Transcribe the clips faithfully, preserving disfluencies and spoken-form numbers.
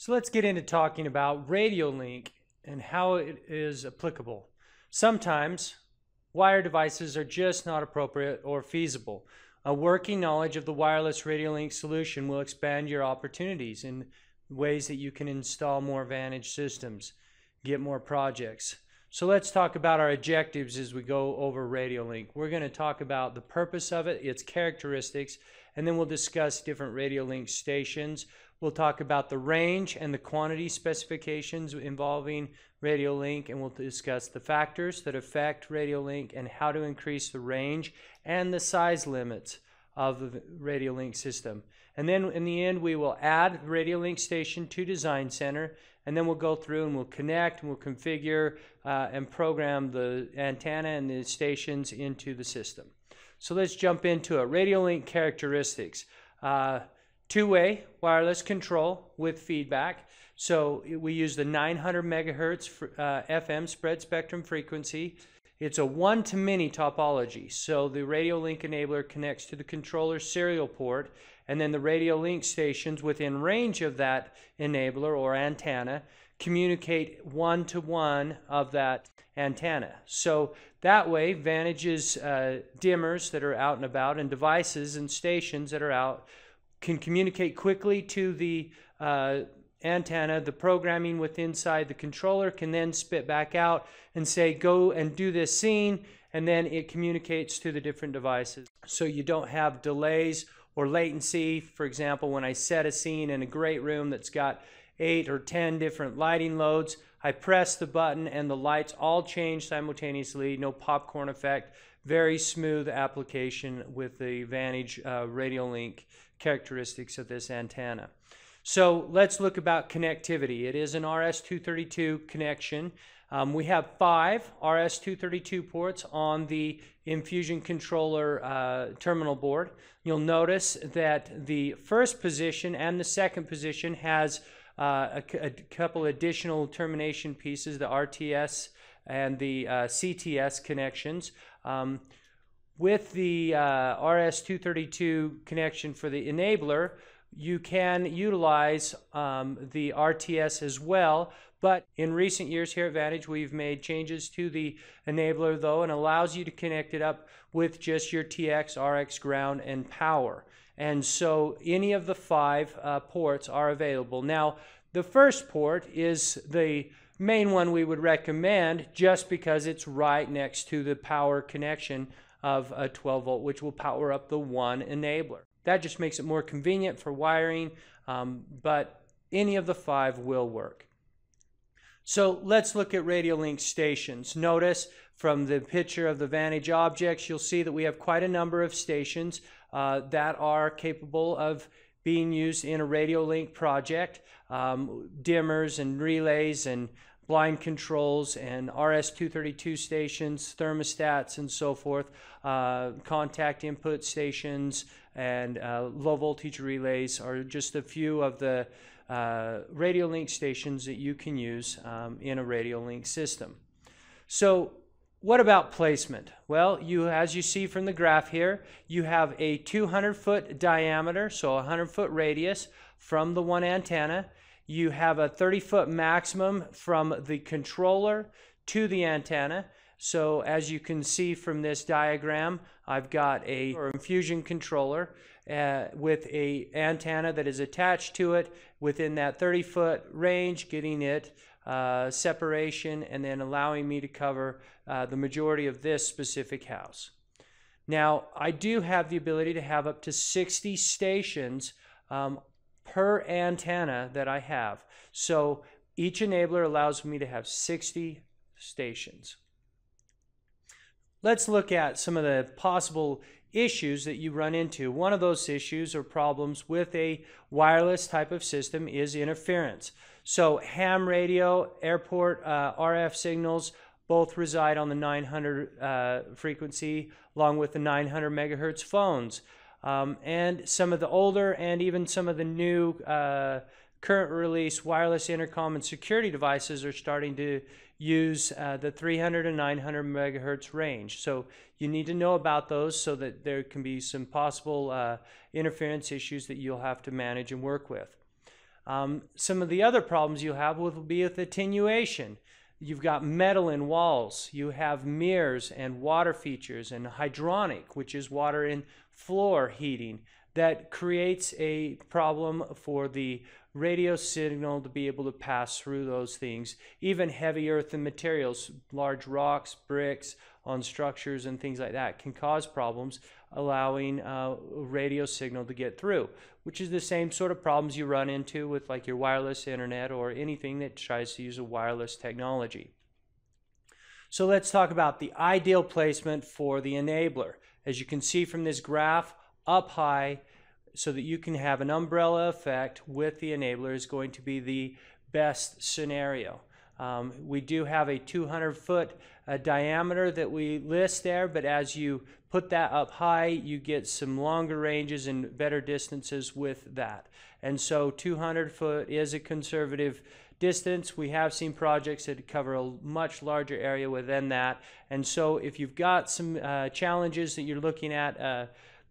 So let's get into talking about RadioLink and how it is applicable. Sometimes wire devices are just not appropriate or feasible. A working knowledge of the wireless RadioLink solution will expand your opportunities in ways that you can install more Vantage systems, get more projects. So let's talk about our objectives as we go over RadioLink. We're going to talk about the purpose of it, its characteristics, and then we'll discuss different RadioLink stations. We'll talk about the range and the quantity specifications involving RadioLink, and we'll discuss the factors that affect RadioLink and how to increase the range and the size limits of the RadioLink system. And then in the end, we will add RadioLink station to Design Center, and then we'll go through and we'll connect and we'll configure uh, and program the antenna and the stations into the system. So let's jump into it. RadioLink characteristics. Uh, two-way wireless control with feedback. So we use the nine hundred megahertz for, uh, F M spread spectrum frequency. It's a one-to-many topology. So the RadioLink enabler connects to the controller serial port, and then the RadioLink stations within range of that enabler or antenna communicate one-to-one of that antenna. So that way, Vantage's uh, dimmers that are out and about and devices and stations that are out can communicate quickly to the uh, antenna. The programming within inside the controller can then spit back out and say, go and do this scene, and then it communicates to the different devices. So you don't have delays or latency. For example, when I set a scene in a great room that's got eight or ten different lighting loads, I press the button and the lights all change simultaneously, no popcorn effect. Very smooth application with the Vantage uh, RadioLink characteristics of this antenna. So let's look about connectivity. It is an R S two thirty-two connection. Um, we have five R S two thirty-two ports on the Infusion controller uh, terminal board. You'll notice that the first position and the second position has uh, a, a couple additional termination pieces, the R T S and the uh, C T S connections. Um, with the uh, R S two thirty-two connection for the enabler, you can utilize um, the R T S as well, but in recent years here at Vantage, we've made changes to the enabler though, and allows you to connect it up with just your T X, R X, ground, and power. And so any of the five uh, ports are available. Now, the first port is the main one we would recommend just because it's right next to the power connection of a twelve volt, which will power up the one enabler. That just makes it more convenient for wiring, um, but any of the five will work. So let's look at RadioLink stations. Notice from the picture of the Vantage objects, you'll see that we have quite a number of stations uh, that are capable of being used in a RadioLink project. Um, dimmers and relays and blind controls and R S two thirty-two stations, thermostats and so forth, uh, contact input stations, and uh, low voltage relays are just a few of the uh, RadioLink stations that you can use um, in a RadioLink system. So what about placement? Well, you, as you see from the graph here, you have a two hundred foot diameter, so one hundred foot radius from the one antenna. You have a thirty foot maximum from the controller to the antenna. So as you can see from this diagram, I've got a Infusion controller uh, with an antenna that is attached to it within that thirty foot range, getting it uh, separation and then allowing me to cover uh, the majority of this specific house. Now, I do have the ability to have up to sixty stations um, per antenna that I have. So each enabler allows me to have sixty stations. Let's look at some of the possible issues that you run into. One of those issues or problems with a wireless type of system is interference. So ham radio, airport uh, R F signals, both reside on the nine hundred uh, frequency along with the nine hundred megahertz phones. Um, and some of the older and even some of the new uh, current release wireless intercom and security devices are starting to use uh, the three hundred and nine hundred megahertz range. So you need to know about those so that there can be some possible uh, interference issues that you'll have to manage and work with. Um, some of the other problems you have will be with attenuation. You've got metal in walls, you have mirrors and water features and hydronic, which is water in floor heating. That creates a problem for the radio signal to be able to pass through those things. Even heavy earthen materials, large rocks, bricks on structures and things like that can cause problems allowing uh, a radio signal to get through, which is the same sort of problems you run into with like your wireless internet or anything that tries to use a wireless technology. So let's talk about the ideal placement for the enabler. As you can see from this graph, up high so that you can have an umbrella effect with the enabler is going to be the best scenario. Um, we do have a two hundred foot uh, diameter that we list there, but as you put that up high, you get some longer ranges and better distances with that. And so two hundred foot is a conservative distance. We have seen projects that cover a much larger area within that. And so if you've got some uh, challenges that you're looking at, uh,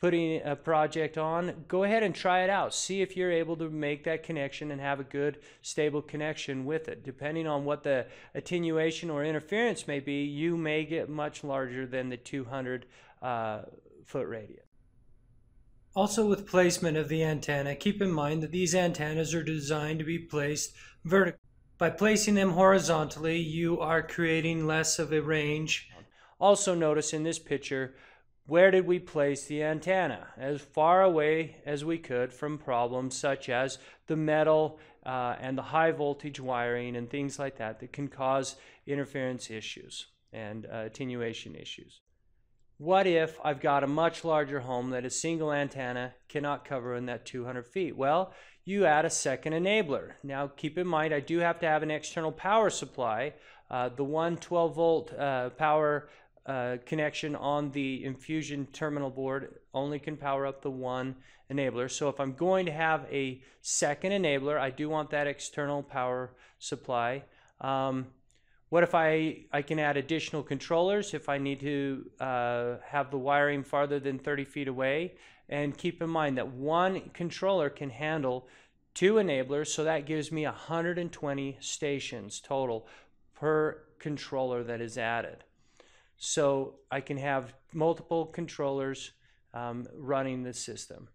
putting a project on, go ahead and try it out. See if you're able to make that connection and have a good stable connection with it. Depending on what the attenuation or interference may be, you may get much larger than the two hundred uh, foot radius. Also, with placement of the antenna, keep in mind that these antennas are designed to be placed vertically. By placing them horizontally, you are creating less of a range. Also notice in this picture, where did we place the antenna? As far away as we could from problems such as the metal uh, and the high voltage wiring and things like that that can cause interference issues and uh, attenuation issues. What if I've got a much larger home that a single antenna cannot cover in that two hundred feet? Well, you add a second enabler. Now keep in mind, I do have to have an external power supply. Uh, the one twelve volt uh, power Uh, connection on the Infusion terminal board only can power up the one enabler. So if I'm going to have a second enabler, I do want that external power supply. Um, what if I, I can add additional controllers if I need to uh, have the wiring farther than thirty feet away? And keep in mind that one controller can handle two enablers, so that gives me one hundred twenty stations total per controller that is added. So I can have multiple controllers um, running the system.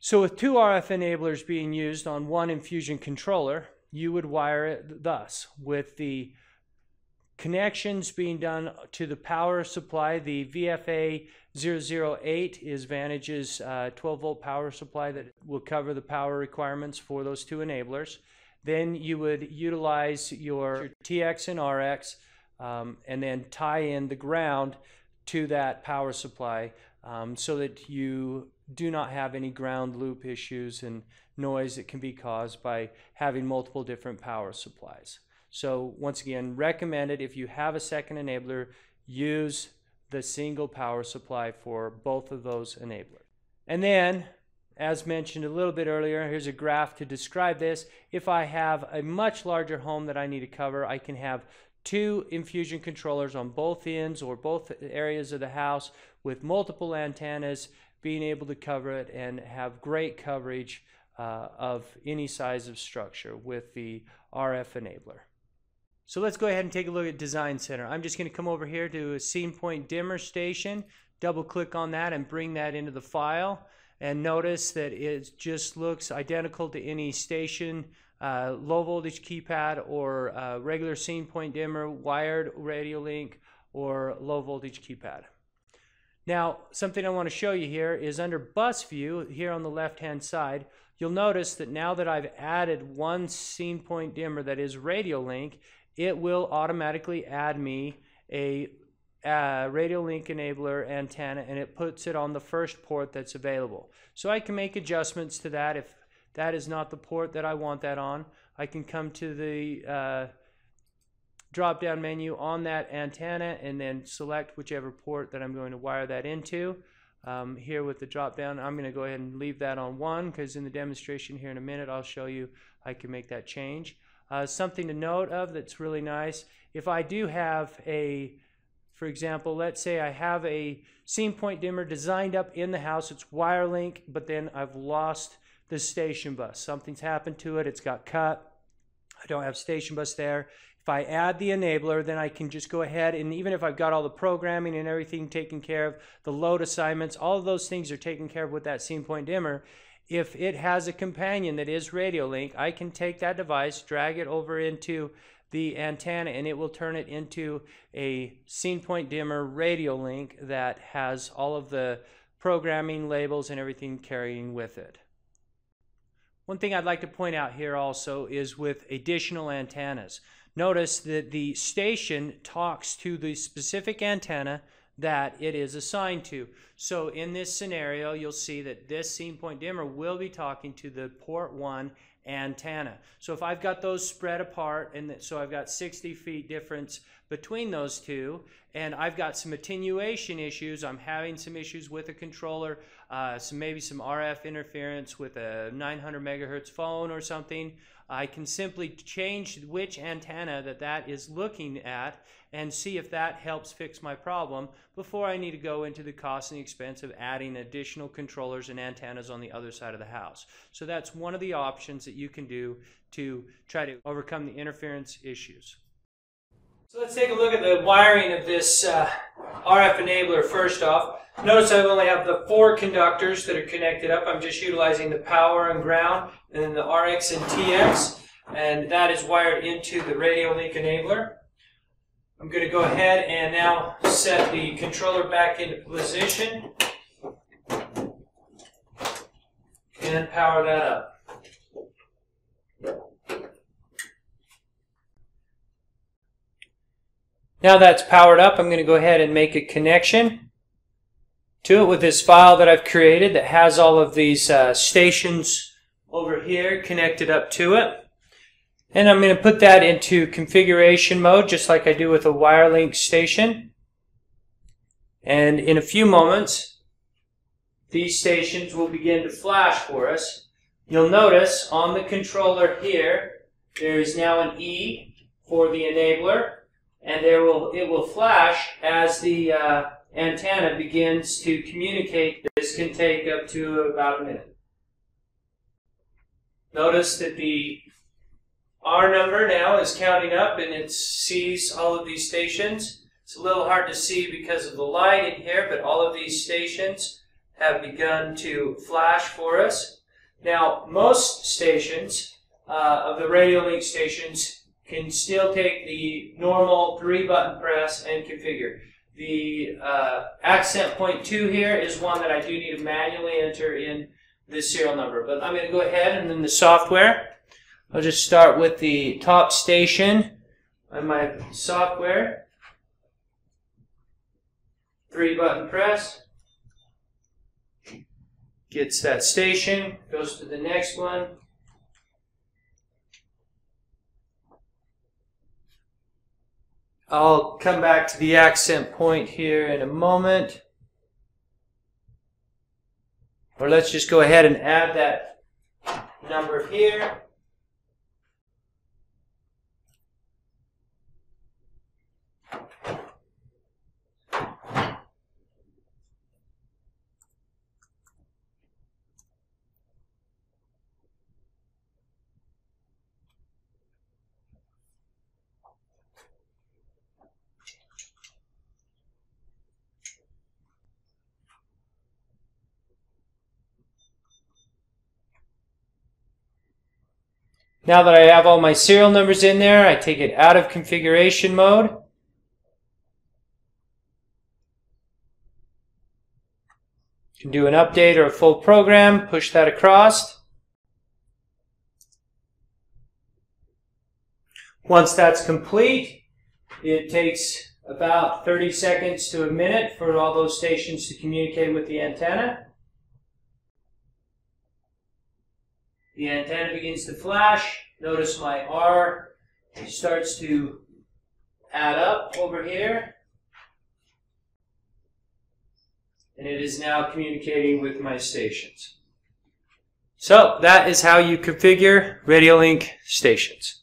So with two R F enablers being used on one Infusion controller, you would wire it thus, with the connections being done to the power supply. The V F A zero zero eight is Vantage's uh, twelve volt power supply that will cover the power requirements for those two enablers. Then you would utilize your T X and R X Um, and then tie in the ground to that power supply um, so that you do not have any ground loop issues and noise that can be caused by having multiple different power supplies. So once again, recommended if you have a second enabler, use the single power supply for both of those enablers. And then, as mentioned a little bit earlier, here's a graph to describe this. If I have a much larger home that I need to cover, I can have two Infusion controllers on both ends or both areas of the house with multiple antennas, being able to cover it and have great coverage uh, of any size of structure with the R F enabler. So let's go ahead and take a look at Design Center. I'm just going to come over here to a ScenePoint dimmer station, double click on that and bring that into the file, and notice that it just looks identical to any station Uh, low voltage keypad or uh, regular ScenePoint dimmer, wired RadioLink or low voltage keypad. Now something I want to show you here is under bus view here on the left hand side, you'll notice that now that I've added one ScenePoint dimmer that is RadioLink, it will automatically add me a Uh, RadioLink enabler antenna, and it puts it on the first port that's available. So I can make adjustments to that. If that is not the port that I want that on, I can come to the uh, drop-down menu on that antenna and then select whichever port that I'm going to wire that into. Um, here with the drop-down, I'm going to go ahead and leave that on one because in the demonstration here in a minute, I'll show you I can make that change. Uh, something to note of that's really nice, if I do have a, for example, let's say I have a ScenePoint dimmer designed up in the house, it's WireLink, but then I've lost the station bus. Something's happened to it. It's got cut. I don't have station bus there. If I add the enabler, then I can just go ahead, and even if I've got all the programming and everything taken care of, the load assignments, all of those things are taken care of with that ScenePoint dimmer. If it has a companion that is RadioLink, I can take that device, drag it over into the antenna, and it will turn it into a ScenePoint dimmer RadioLink that has all of the programming, labels, and everything carrying with it. One thing I'd like to point out here also is with additional antennas. Notice that the station talks to the specific antenna that it is assigned to. So in this scenario, you'll see that this ScenePoint dimmer will be talking to the port one antenna. So if I've got those spread apart, and so I've got sixty feet difference between those two, and I've got some attenuation issues, I'm having some issues with a controller, uh, some, maybe some R F interference with a nine hundred megahertz phone or something, I can simply change which antenna that that is looking at and see if that helps fix my problem before I need to go into the cost and the expense of adding additional controllers and antennas on the other side of the house. So that's one of the options that you can do to try to overcome the interference issues. So let's take a look at the wiring of this uh, R F enabler first off. Notice I only have the four conductors that are connected up. I'm just utilizing the power and ground, and then the R X and T X, and that is wired into the RadioLink enabler. I'm going to go ahead and now set the controller back into position and power that up. Now that's powered up, I'm going to go ahead and make a connection to it with this file that I've created that has all of these uh, stations over here connected up to it. And I'm going to put that into configuration mode, just like I do with a Wirelink station. And in a few moments, these stations will begin to flash for us. You'll notice on the controller here, there is now an E for the enabler. And there will, it will flash as the uh, antenna begins to communicate. This can take up to about a minute. Notice that the R number now is counting up, and it sees all of these stations. It's a little hard to see because of the light in here, but all of these stations have begun to flash for us. Now, most stations uh, of the RadioLink stations can still take the normal three-button press and configure. The uh, Accent Point two here is one that I do need to manually enter in the serial number. But I'm going to go ahead, and then the software, I'll just start with the top station on my software. Three-button press. Gets that station, goes to the next one. I'll come back to the Accent Point here in a moment. Or let's just go ahead and add that number here. Now that I have all my serial numbers in there, I take it out of configuration mode. You can do an update or a full program, push that across. Once that's complete, it takes about thirty seconds to a minute for all those stations to communicate with the antenna. The antenna begins to flash. Notice my R starts to add up over here. And it is now communicating with my stations. So that is how you configure RadioLink stations.